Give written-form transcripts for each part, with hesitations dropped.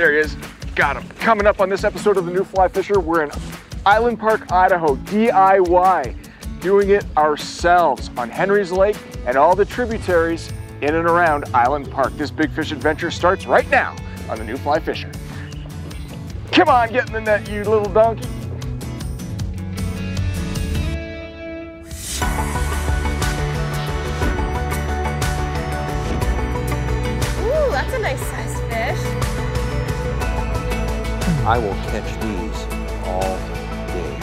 There he is. Got him. Coming up on this episode of The New Fly Fisher, we're in Island Park, Idaho, DIY, doing it ourselves on Henry's Lake and all the tributaries in and around Island Park. This big fish adventure starts right now on The New Fly Fisher. Come on, get in the net, you little donkey. Ooh, that's a nice sized fish. I will catch these all day.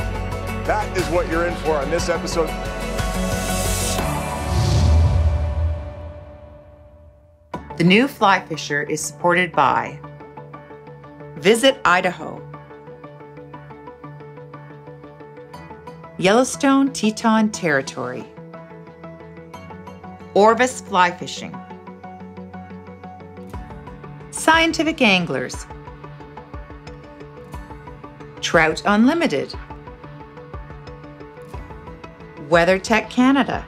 That is what you're in for on this episode. The New Fly Fisher is supported by Visit Idaho, Yellowstone-Teton Territory, Orvis Fly Fishing, Scientific Anglers, Trout Unlimited, WeatherTech Canada.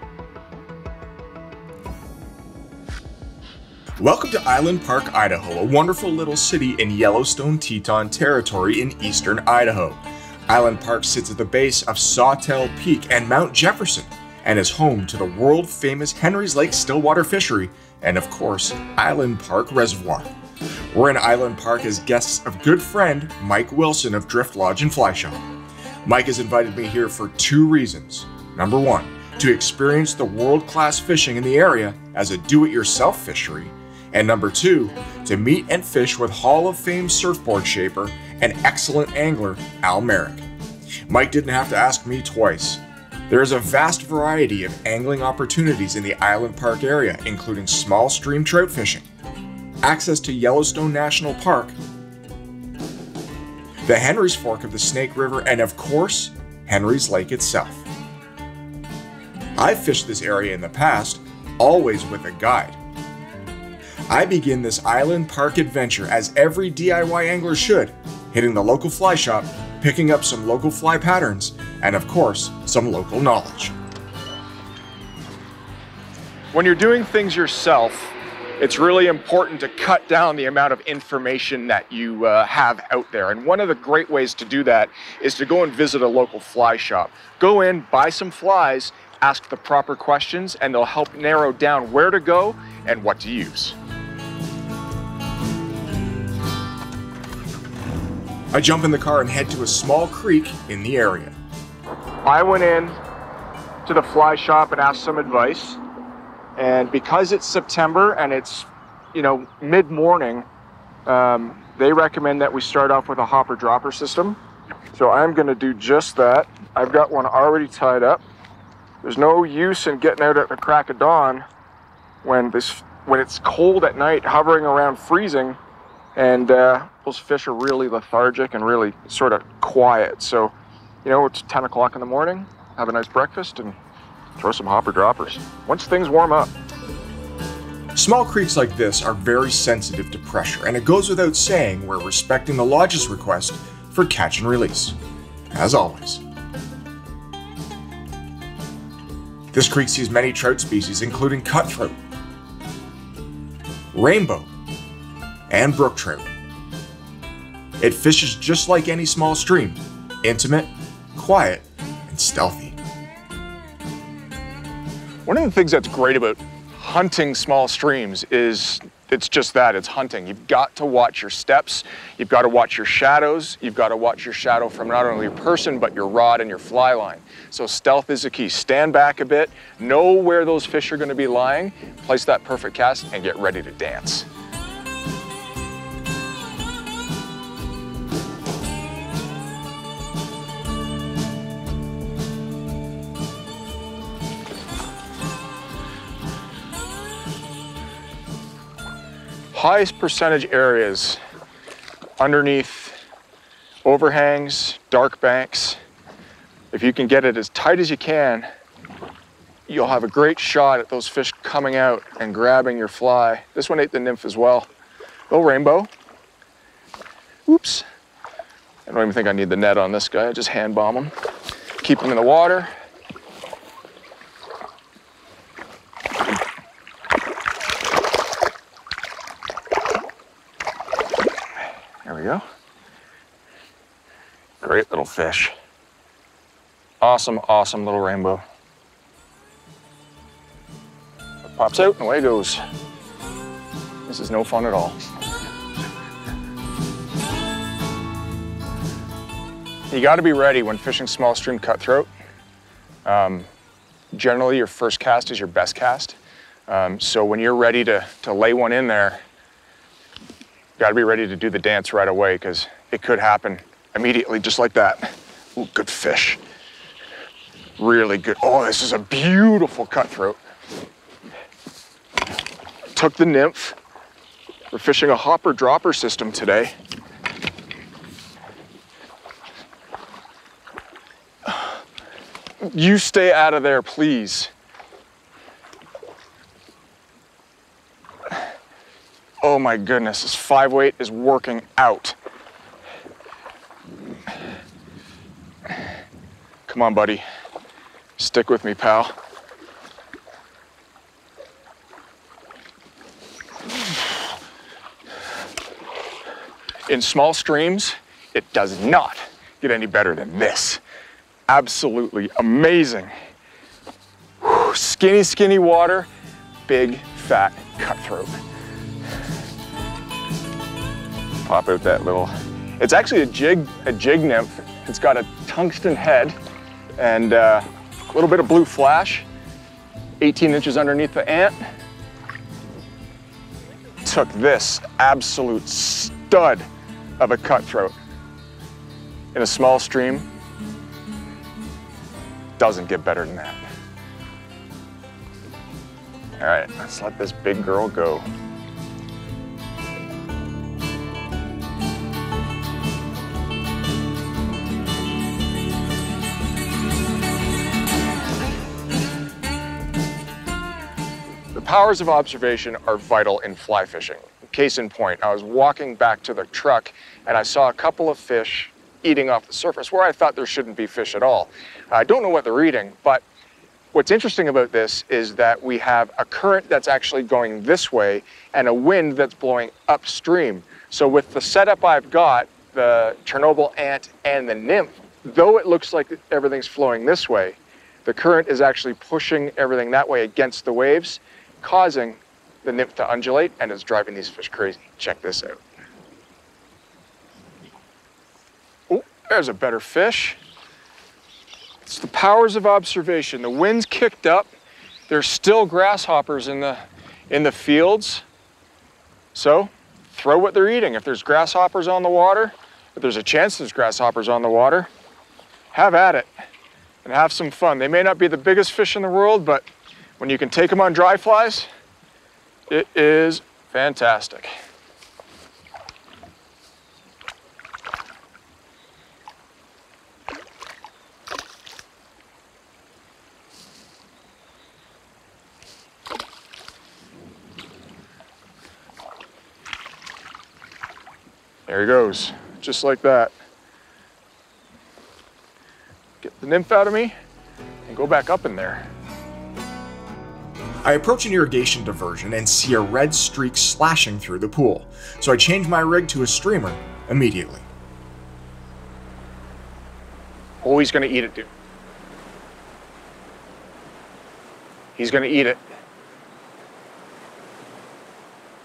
Welcome to Island Park, Idaho, a wonderful little city in Yellowstone-Teton Territory in eastern Idaho. Island Park sits at the base of Sawtell Peak and Mount Jefferson and is home to the world-famous Henry's Lake Stillwater Fishery and, of course, Island Park Reservoir. We're in Island Park as guests of good friend Mike Wilson of Drift Lodge and Fly Shop. Mike has invited me here for two reasons. Number one, to experience the world-class fishing in the area as a do-it-yourself fishery. And number two, to meet and fish with Hall of Fame surfboard shaper and excellent angler Al Merrick. Mike didn't have to ask me twice. There is a vast variety of angling opportunities in the Island Park area, including small stream trout fishing, access to Yellowstone National Park, the Henry's Fork of the Snake River, and of course, Henry's Lake itself. I've fished this area in the past, always with a guide. I begin this Island Park adventure as every DIY angler should, hitting the local fly shop, picking up some local fly patterns, and of course, some local knowledge. When you're doing things yourself, it's really important to cut down the amount of information that you have out there. And one of the great ways to do that is to go and visit a local fly shop. Go in, buy some flies, ask the proper questions, and they'll help narrow down where to go and what to use. I jump in the car and head to a small creek in the area. I went in to the fly shop and asked some advice. And because it's September and it's, you know, mid-morning, they recommend that we start off with a hopper-dropper system. So I'm gonna do just that. I've got one already tied up. There's no use in getting out at the crack of dawn when it's cold at night, hovering around freezing, and those fish are really lethargic and really sort of quiet. So, you know, it's 10 o'clock in the morning, have a nice breakfast, and throw some hopper droppers once things warm up. Small creeks like this are very sensitive to pressure, and it goes without saying we're respecting the lodge's request for catch and release, as always. This creek sees many trout species, including cutthroat, rainbow, and brook trout. It fishes just like any small stream, intimate, quiet, and stealthy. One of the things that's great about hunting small streams is it's just that, it's hunting. You've got to watch your steps, you've got to watch your shadows, you've got to watch your shadow from not only your person, but your rod and your fly line. So stealth is the key. Stand back a bit, know where those fish are going to be lying, place that perfect cast, and get ready to dance. Highest percentage areas underneath overhangs, dark banks. If you can get it as tight as you can, you'll have a great shot at those fish coming out and grabbing your fly. This one ate the nymph as well. Little rainbow. Oops. I don't even think I need the net on this guy. I just hand bomb him. Keep him in the water. go. Great little fish. Awesome, awesome little rainbow. It pops out and away it goes. This is no fun at all. You gotta be ready when fishing small stream cutthroat. Generally, your first cast is your best cast. So when you're ready to lay one in there, you gotta be ready to do the dance right away because it could happen immediately just like that. Ooh, good fish. Really good. Oh, this is a beautiful cutthroat. Took the nymph. We're fishing a hopper dropper system today. You stay out of there, please. Oh my goodness, this 5-weight is working out. Come on, buddy. Stick with me, pal. In small streams, it does not get any better than this. Absolutely amazing. Whew, skinny, skinny water, big, fat cutthroat. Pop out that little, it's actually a jig nymph. It's got a tungsten head and a little bit of blue flash, 18 inches underneath the ant. Took this absolute stud of a cutthroat in a small stream. Doesn't get better than that. All right, let's let this big girl go. The powers of observation are vital in fly fishing. Case in point, I was walking back to the truck and I saw a couple of fish eating off the surface where I thought there shouldn't be fish at all. I don't know what they're eating, but what's interesting about this is that we have a current that's actually going this way and a wind that's blowing upstream. So with the setup I've got, the Chernobyl ant and the nymph, though it looks like everything's flowing this way, the current is actually pushing everything that way against the waves, causing the nymph to undulate, and it's driving these fish crazy. Check this out. There's a better fish. It's the powers of observation. The wind's kicked up. There's still grasshoppers in the fields. So throw what they're eating. If there's grasshoppers on the water, if there's a chance there's grasshoppers on the water, have at it and have some fun. They may not be the biggest fish in the world, but when you can take them on dry flies, it is fantastic. There he goes, just like that. Get the nymph out of me and go back up in there. I approach an irrigation diversion and see a red streak slashing through the pool, so I change my rig to a streamer immediately. Oh, he's gonna eat it, dude. He's gonna eat it.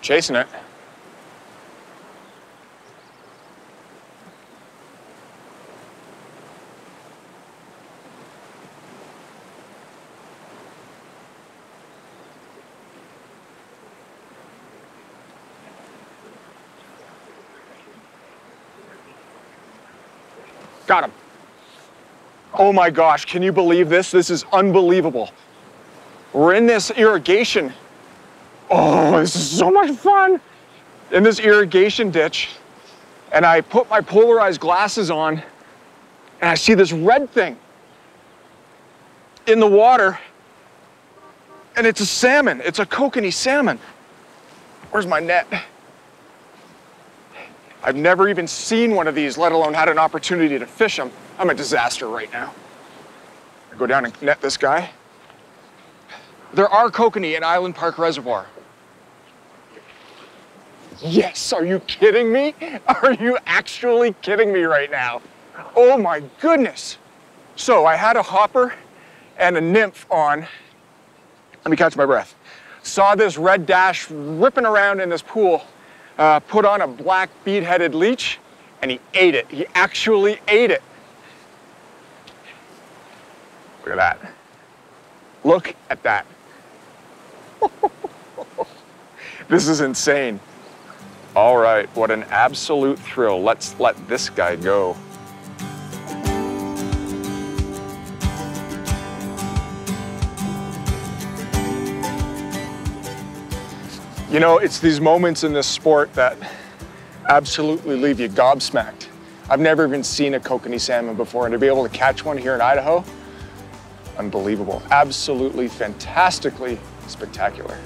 Chasing it. Got him. Oh my gosh, can you believe this? This is unbelievable. We're in this irrigation. Oh, this is so much fun. In this irrigation ditch, and I put my polarized glasses on, and I see this red thing in the water, and it's a salmon. It's a Kokanee salmon. Where's my net? I've never even seen one of these, let alone had an opportunity to fish them. I'm a disaster right now. I go down and net this guy. There are kokanee in Island Park Reservoir. Yes, are you kidding me? Are you actually kidding me right now? Oh my goodness. So I had a hopper and a nymph on. Let me catch my breath. Saw this red dash ripping around in this pool, put on a black bead-headed leech, and he ate it. He actually ate it. Look at that. Look at that. This is insane. All right, what an absolute thrill. Let's let this guy go. You know, it's these moments in this sport that absolutely leave you gobsmacked. I've never even seen a kokanee salmon before, and to be able to catch one here in Idaho, unbelievable. Absolutely fantastically spectacular.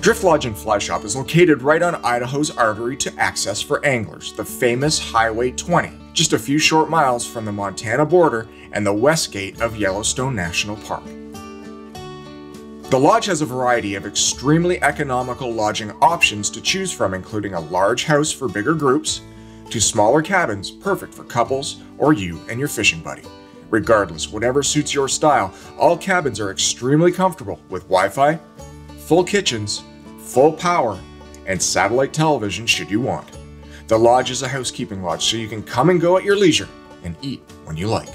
Drift Lodge and Fly Shop is located right on Idaho's artery to access for anglers, the famous Highway 20, just a few short miles from the Montana border and the west gate of Yellowstone National Park. The lodge has a variety of extremely economical lodging options to choose from, including a large house for bigger groups to smaller cabins perfect for couples or you and your fishing buddy. Regardless, whatever suits your style, all cabins are extremely comfortable with Wi-Fi, full kitchens, full power, and satellite television should you want. The lodge is a housekeeping lodge, so you can come and go at your leisure and eat when you like.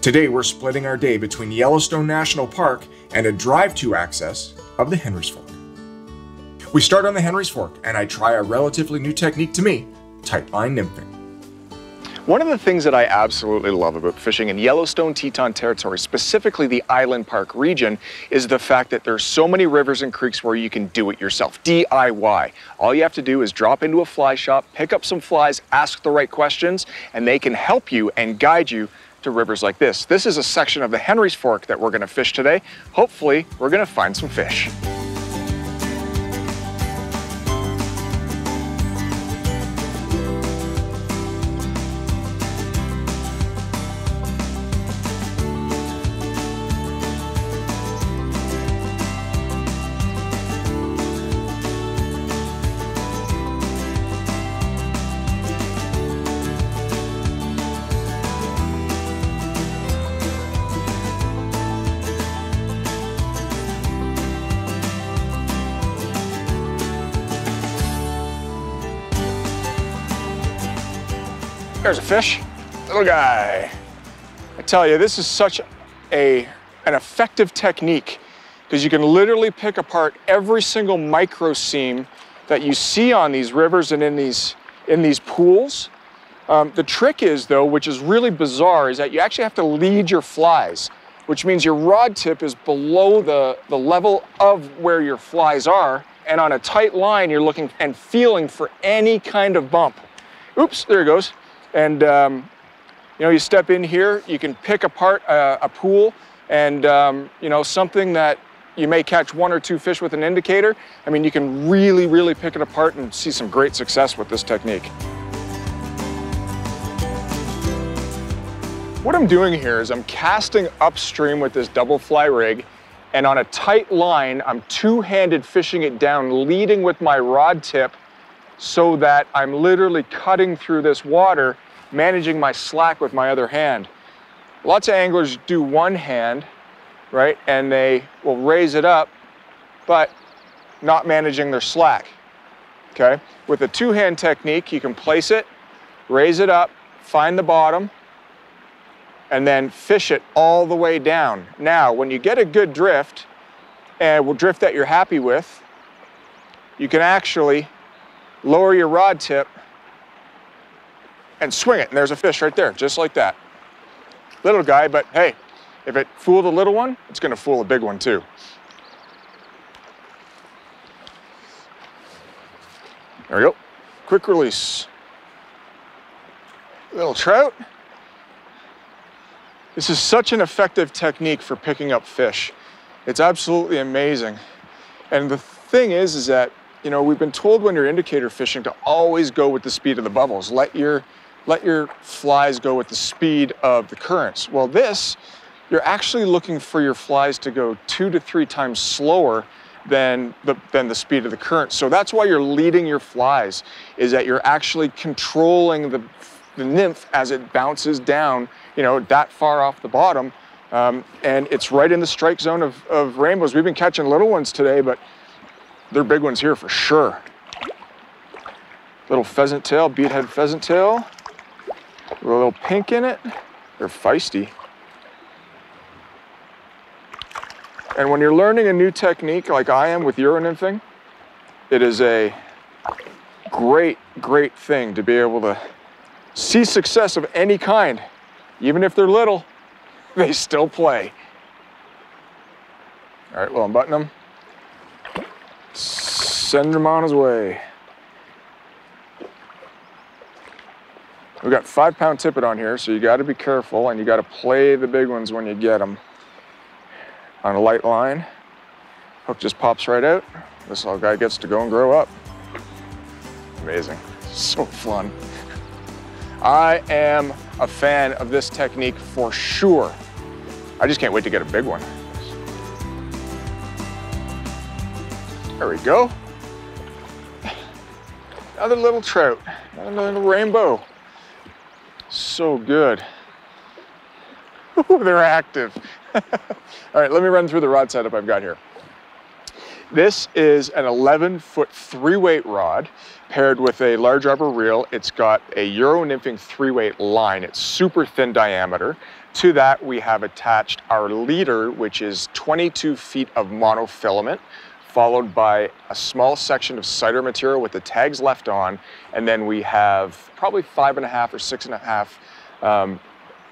Today, we're splitting our day between Yellowstone National Park and a drive-to access of the Henry's Fork. We start on the Henry's Fork, and I try a relatively new technique to me, tightline nymphing. One of the things that I absolutely love about fishing in Yellowstone-Teton Territory, specifically the Island Park region, is the fact that there's so many rivers and creeks where you can do it yourself, DIY. All you have to do is drop into a fly shop, pick up some flies, ask the right questions, and they can help you and guide you to rivers like this. This is a section of the Henry's Fork that we're gonna fish today. Hopefully, we're gonna find some fish. There's a fish, little guy. I tell you, this is such an effective technique because you can literally pick apart every single micro seam that you see on these rivers and in these pools. The trick is though, which is really bizarre, is that you actually have to lead your flies, which means your rod tip is below the level of where your flies are. And on a tight line, you're looking and feeling for any kind of bump. Oops, there it goes. And you know, you step in here, you can pick apart a pool, and you know, something that you may catch one or two fish with an indicator. I mean, you can really, really pick it apart and see some great success with this technique. What I'm doing here is I'm casting upstream with this double fly rig, and on a tight line, I'm two-handed fishing it down, leading with my rod tip, so that I'm literally cutting through this water, managing my slack with my other hand. Lots of anglers do one hand, right? And they will raise it up, but not managing their slack, okay? With a two-hand technique, you can place it, raise it up, find the bottom, and then fish it all the way down. Now, when you get a good drift, and a drift that you're happy with, you can actually lower your rod tip and swing it. And there's a fish right there, just like that. Little guy, but hey, if it fooled a little one, it's gonna fool a big one too. There we go, quick release. Little trout. This is such an effective technique for picking up fish. It's absolutely amazing. And the thing is that, you know, we've been told when you're indicator fishing to always go with the speed of the bubbles. Let your flies go with the speed of the currents. Well, this you're actually looking for your flies to go 2 to 3 times slower than the speed of the current. So that's why you're leading your flies, is that you're actually controlling the nymph as it bounces down, you know, that far off the bottom. And it's right in the strike zone of rainbows. We've been catching little ones today, but they're big ones here for sure. Little pheasant tail, beadhead pheasant tail. With a little pink in it. They're feisty. And when you're learning a new technique like I am with Euro-nymphing, it is a great, great thing to be able to see success of any kind. Even if they're little, they still play. All right, we'll unbutton him. Send him on his way. We've got 5-pound tippet on here, so you gotta be careful and you gotta play the big ones when you get them. On a light line, hook just pops right out. This little guy gets to go and grow up. Amazing, so fun. I am a fan of this technique for sure. I just can't wait to get a big one. There we go. Another little trout, another little rainbow. So good. Ooh, they're active. All right, let me run through the rod setup I've got here. This is an 11-foot 3-weight rod paired with a large rubber reel. It's got a Euro-nymphing 3-weight line. It's super thin diameter. To that, we have attached our leader, which is 22 feet of monofilament, followed by a small section of cider material with the tags left on. And then we have probably 5.5 or 6.5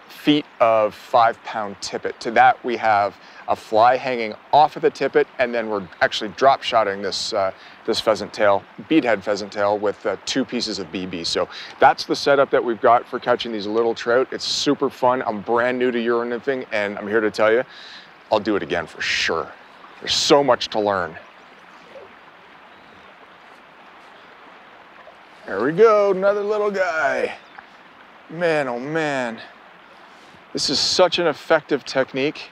feet of 5-pound tippet. To that, we have a fly hanging off of the tippet, and then we're actually drop shotting this this pheasant tail, beadhead pheasant tail, with 2 pieces of BB. So that's the setup that we've got for catching these little trout. It's super fun. I'm brand new to Euro-nymphing, and I'm here to tell you, I'll do it again for sure. There's so much to learn. There we go, another little guy. Man, oh man. This is such an effective technique.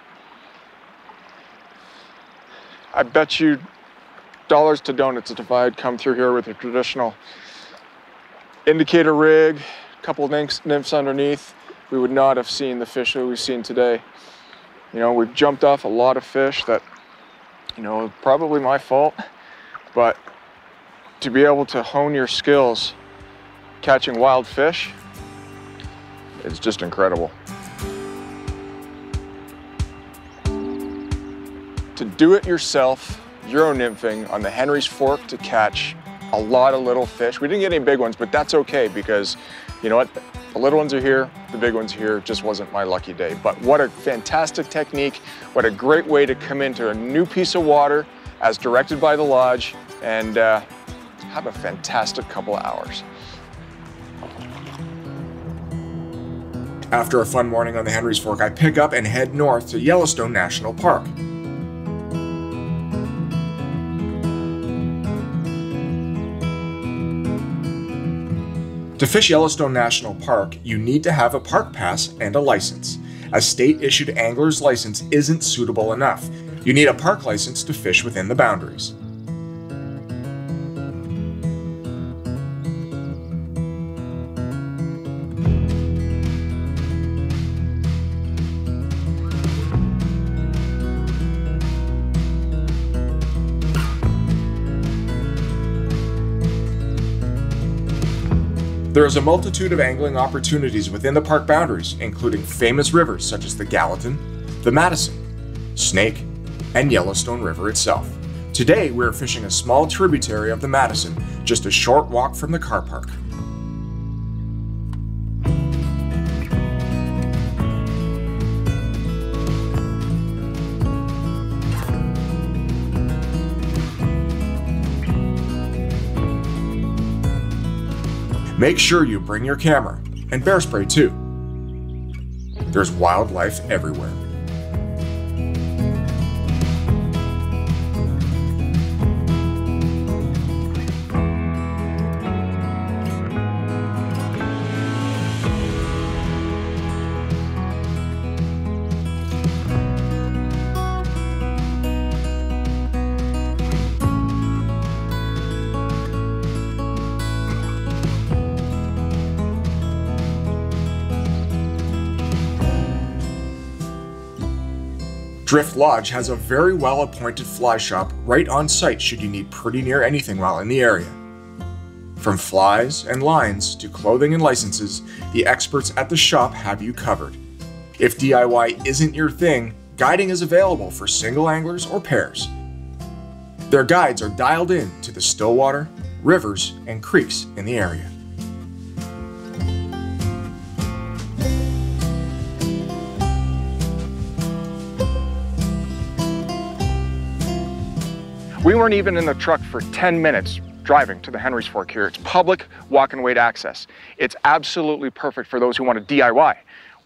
I bet you dollars to donuts if I had come through here with a traditional indicator rig, a couple nymphs underneath, we would not have seen the fish that we've seen today. You know, we've jumped off a lot of fish that, you know, probably my fault, but to be able to hone your skills catching wild fish, it's just incredible. To do it yourself, Euro-nymphing on the Henry's Fork to catch a lot of little fish. We didn't get any big ones, but that's okay because, you know what, the little ones are here, the big ones are here, just wasn't my lucky day. But what a fantastic technique, what a great way to come into a new piece of water as directed by the lodge and have a fantastic couple of hours. After a fun morning on the Henry's Fork, I pick up and head north to Yellowstone National Park. To fish Yellowstone National Park, you need to have a park pass and a license. A state-issued angler's license isn't suitable enough. You need a park license to fish within the boundaries. There is a multitude of angling opportunities within the park boundaries, including famous rivers such as the Gallatin, the Madison, Snake, and Yellowstone River itself. Today, we're fishing a small tributary of the Madison, just a short walk from the car park. Make sure you bring your camera, and bear spray too. There's wildlife everywhere. Drift Lodge has a very well-appointed fly shop right on site should you need pretty near anything while in the area. From flies and lines to clothing and licenses, the experts at the shop have you covered. If DIY isn't your thing, guiding is available for single anglers or pairs. Their guides are dialed in to the Stillwater, rivers, and creeks in the area. We weren't even in the truck for 10 minutes driving to the Henry's Fork here. It's public walk and wade access. It's absolutely perfect for those who want to DIY.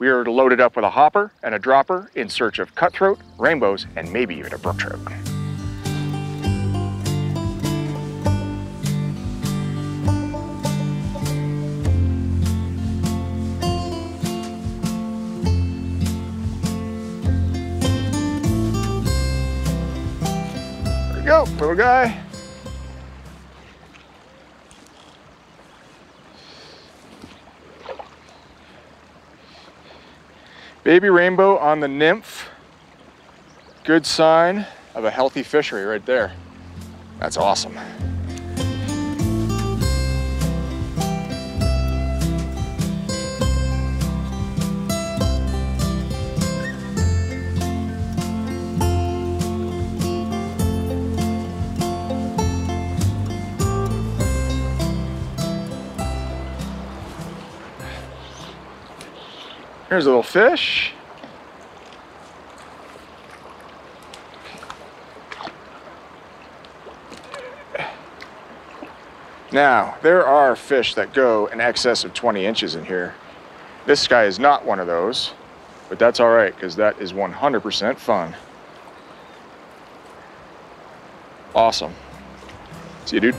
We are loaded up with a hopper and a dropper in search of cutthroat, rainbows, and maybe even a brook trout. There we go, little guy. Baby rainbow on the nymph. Good sign of a healthy fishery right there. That's awesome. Here's a little fish. Now, there are fish that go in excess of 20 inches in here. This guy is not one of those, but that's all right, because that is 100% fun. Awesome. See you, dude.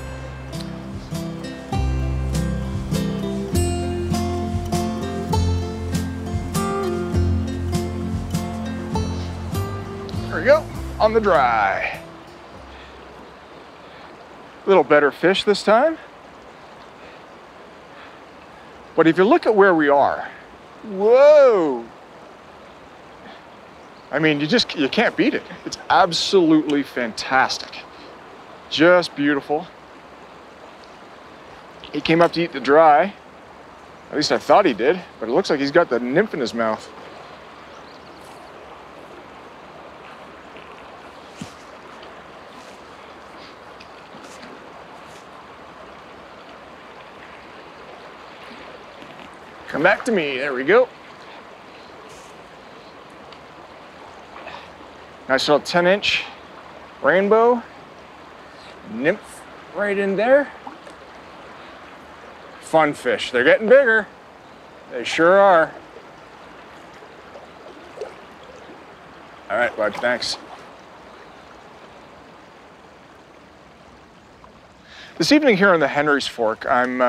Go on the dry. A little better fish this time. But if you look at where we are, whoa! I mean, you can't beat it. It's absolutely fantastic. Just beautiful. He came up to eat the dry. At least I thought he did, but it looks like he's got the nymph in his mouth. Come back to me, there we go. Nice little 10-inch rainbow. Nymph right in there. Fun fish, they're getting bigger. They sure are. All right, bud, thanks. This evening here on the Henry's Fork, I'm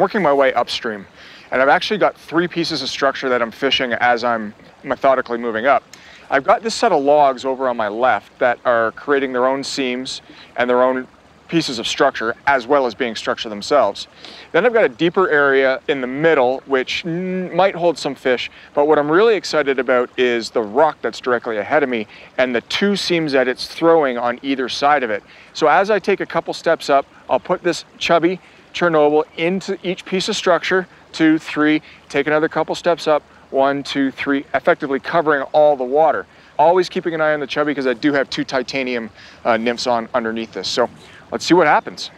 working my way upstream. And I've actually got three pieces of structure that I'm fishing as I'm methodically moving up. I've got this set of logs over on my left that are creating their own seams and their own pieces of structure, as well as being structure themselves. Then I've got a deeper area in the middle, which might hold some fish, but what I'm really excited about is the rock that's directly ahead of me and the two seams that it's throwing on either side of it. So as I take a couple steps up, I'll put this chubby Chernobyl into each piece of structure, 2, 3, take another couple steps up, 1, 2, 3, effectively covering all the water. Always keeping an eye on the chubby because I do have two titanium nymphs on underneath this. So let's see what happens.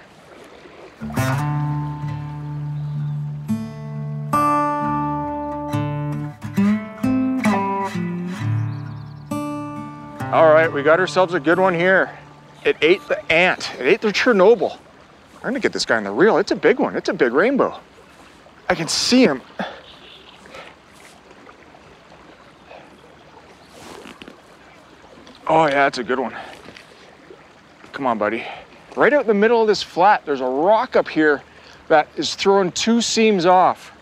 All right, we got ourselves a good one here. It ate the ant, it ate the Chernobyl. I'm gonna get this guy on the reel. It's a big one. It's a big rainbow. I can see him. Oh yeah, that's a good one. Come on, buddy. Right out in the middle of this flat, there's a rock up here that is throwing two seams off.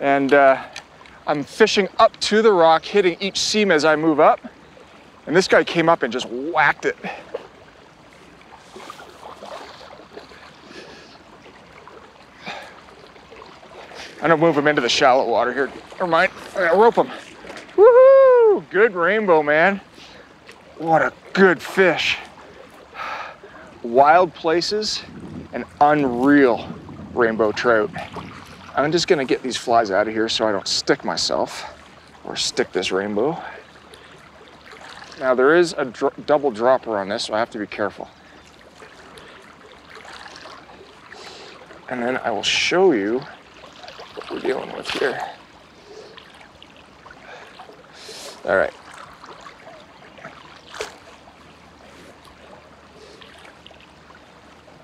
And I'm fishing up to the rock, hitting each seam as I move up. And this guy came up and just whacked it. I'm gonna move him into the shallow water here. Never mind, I gotta rope him. Woohoo! Good rainbow, man. What a good fish. Wild places and unreal rainbow trout. I'm just gonna get these flies out of here so I don't stick myself or stick this rainbow. Now there is a double dropper on this, so I have to be careful. And then I will show you what we're dealing with here. All right.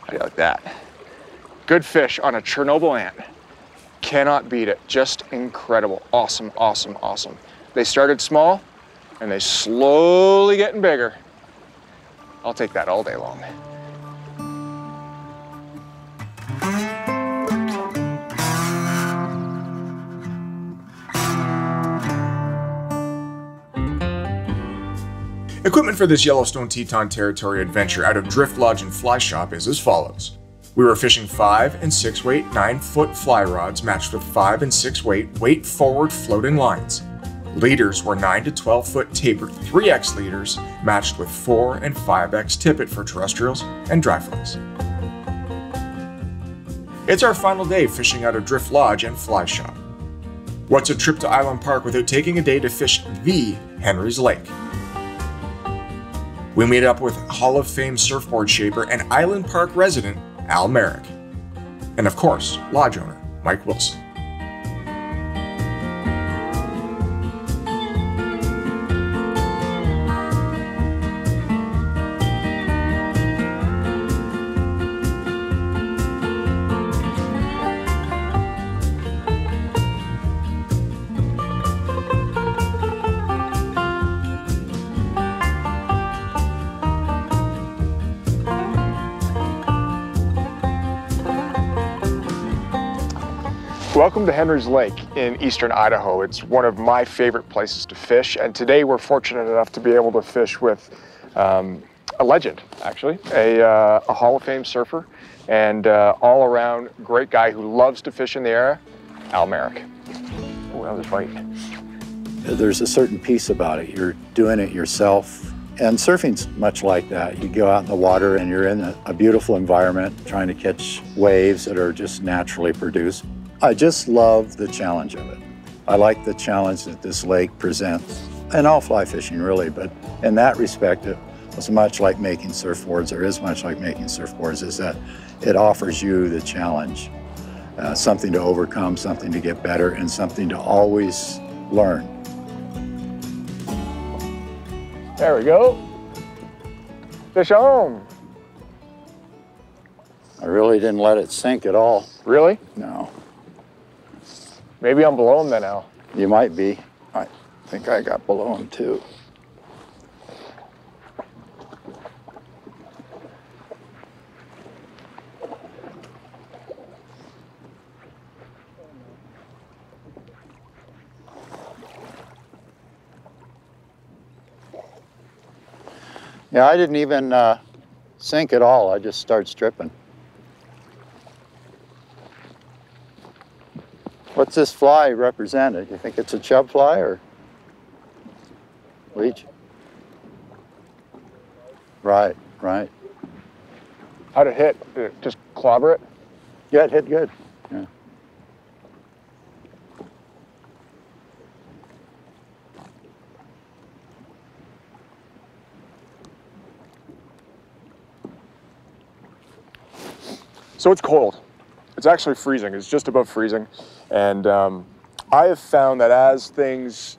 How do you like that? Good fish on a Chernobyl ant. Cannot beat it. Just incredible. Awesome, awesome, awesome. They started small and they slowly getting bigger. I'll take that all day long. Equipment for this Yellowstone-Teton Territory adventure out of Drift Lodge and Fly Shop is as follows. We were fishing 5- and 6-weight 9-foot fly rods matched with 5- and 6-weight weight-forward float-in lines. Leaders were 9 to 12-foot tapered 3X leaders matched with 4 and 5X tippet for terrestrials and dry flies. It's our final day fishing out of Drift Lodge and Fly Shop. What's a trip to Island Park without taking a day to fish the Henry's Lake? We meet up with Hall of Fame surfboard shaper and Island Park resident Al Merrick, and of course, lodge owner, Mike Wilson. Welcome to Henry's Lake in eastern Idaho. It's one of my favorite places to fish, and today we're fortunate enough to be able to fish with a legend, actually, a Hall of Fame surfer, and all-around great guy who loves to fish in the area, Al Merrick. Oh, that was right. There's a certain piece about it. You're doing it yourself, and surfing's much like that. You go out in the water, and you're in a beautiful environment, trying to catch waves that are just naturally produced. I just love the challenge of it. I like the challenge that this lake presents, and all fly fishing really, but in that respect, it was much like making surfboards, or is much like making surfboards, is that it offers you the challenge, something to overcome, something to get better, and something to always learn. There we go. Fish on. I really didn't let it sink at all. Really? No. Maybe I'm below him then, Al. You might be. I think I got below him too. Yeah, I didn't even sink at all. I just started stripping. What's this fly represented? You think it's a chub fly or leech? Right, right. How'd it hit? Did it just clobber it? Yeah, it hit good. Yeah. So it's cold. It's actually freezing. It's just above freezing. And I have found that as things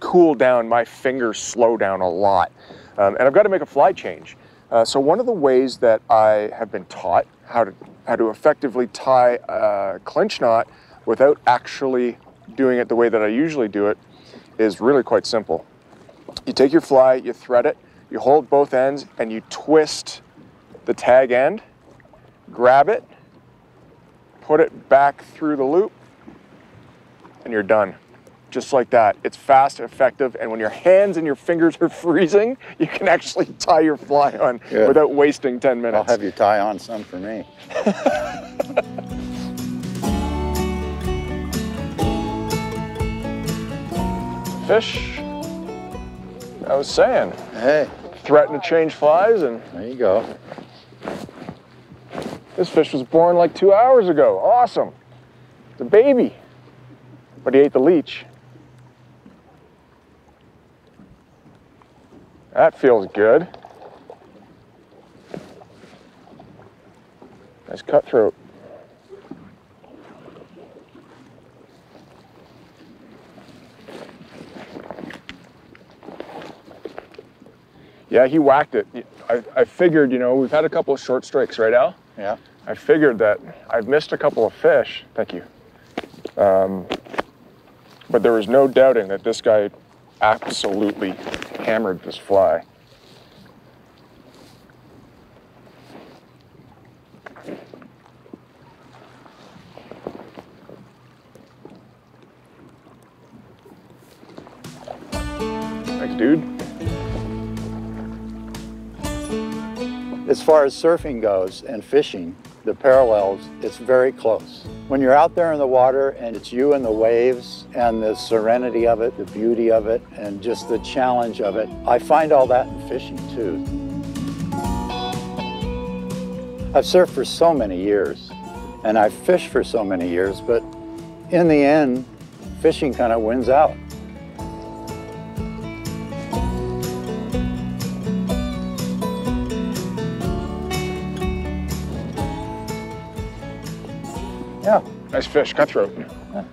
cool down, my fingers slow down a lot. And I've got to make a fly change. So one of the ways that I have been taught how to effectively tie a clinch knot without actually doing it the way that I usually do it is really quite simple. You take your fly, you thread it, you hold both ends, and you twist the tag end, grab it, put it back through the loop, and you're done. Just like that. It's fast, effective, and when your hands and your fingers are freezing, you can actually tie your fly on without wasting 10 minutes. I'll have you tie on some for me. Fish, I was saying. Hey. threaten to change flies, and there you go. This fish was born like 2 hours ago. Awesome. It's a baby. But he ate the leech. That feels good. Nice cutthroat. Yeah, he whacked it. I figured, you know, we've had a couple of short strikes, right, Al? Yeah. I figured that I've missed a couple of fish. Thank you. But there was no doubting that this guy absolutely hammered this fly. Thanks, dude. As far as surfing goes and fishing, the parallels, it's very close. When you're out there in the water and it's you and the waves and the serenity of it, the beauty of it, and just the challenge of it, I find all that in fishing too. I've surfed for so many years and I've fished for so many years, but in the end, fishing kind of wins out. Yeah. Nice fish, cutthroat. Yeah.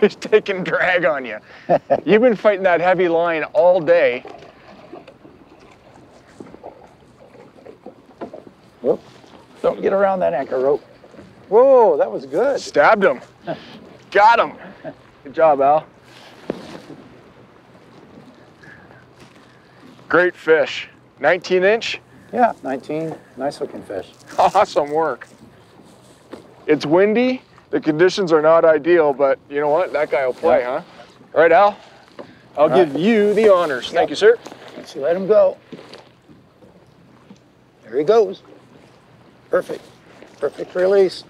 He's taking drag on you. You've been fighting that heavy line all day. Whoop. Don't get around that anchor rope. Whoa, that was good. Stabbed him. Got him. Good job, Al. Great fish. 19 inch? Yeah, 19. Nice looking fish. Awesome work. It's windy. The conditions are not ideal, but you know what? That guy will play, yeah. Huh? All right, Al. I'll give you the honors. Yep. Thank you, sir. Let's let him go. There he goes. Perfect. Perfect release.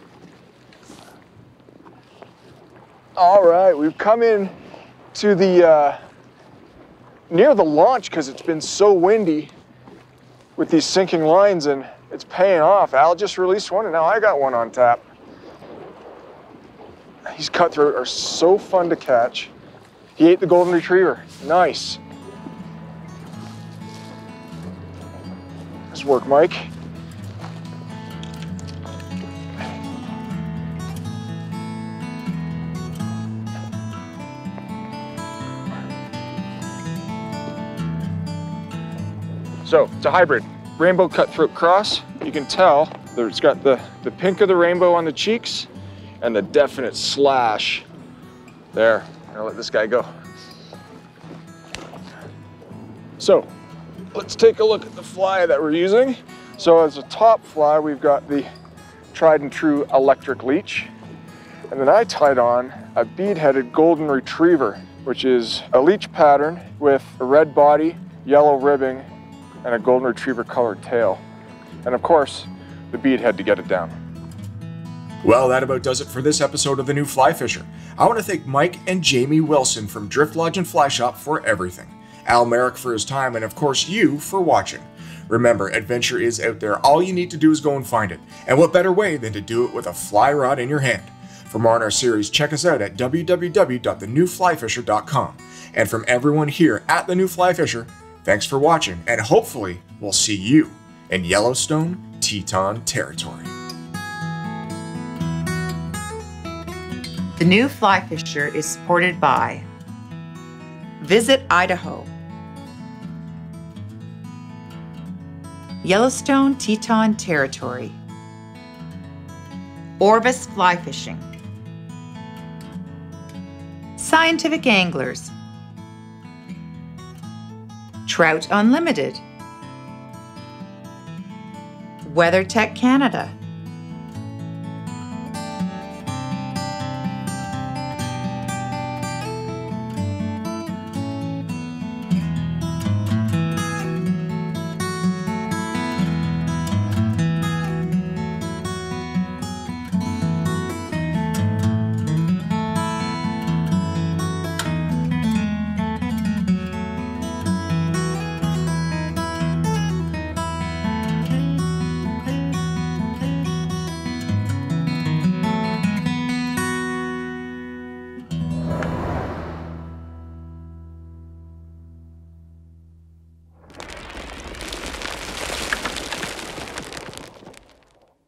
All right, we've come in to the near the launch because it's been so windy with these sinking lines, and it's paying off. Al just released one, and now I got one on tap. These cutthroat are so fun to catch. He ate the golden retriever. Nice. Nice work, Mike. So it's a hybrid, rainbow cutthroat cross. You can tell that it's got the pink of the rainbow on the cheeks and the definite slash there. I'm gonna let this guy go. So let's take a look at the fly that we're using. So as a top fly, we've got the tried and true electric leech. And then I tied on a bead-headed golden retriever, which is a leech pattern with a red body, yellow ribbing, and a golden retriever colored tail. And of course, the bead head to get it down. Well, that about does it for this episode of The New Fly Fisher. I want to thank Mike and Jamie Wilson from Drift Lodge and Fly Shop for everything, Al Merrick for his time, and of course you for watching. Remember, adventure is out there. All you need to do is go and find it. And what better way than to do it with a fly rod in your hand? For more on our series, check us out at www.thenewflyfisher.com. And from everyone here at The New Fly Fisher, thanks for watching, and hopefully we'll see you in Yellowstone-Teton Territory. The New Fly Fisher is supported by Visit Idaho, Yellowstone-Teton Territory, Orvis Fly Fishing, Scientific Anglers, Trout Unlimited, WeatherTech Canada,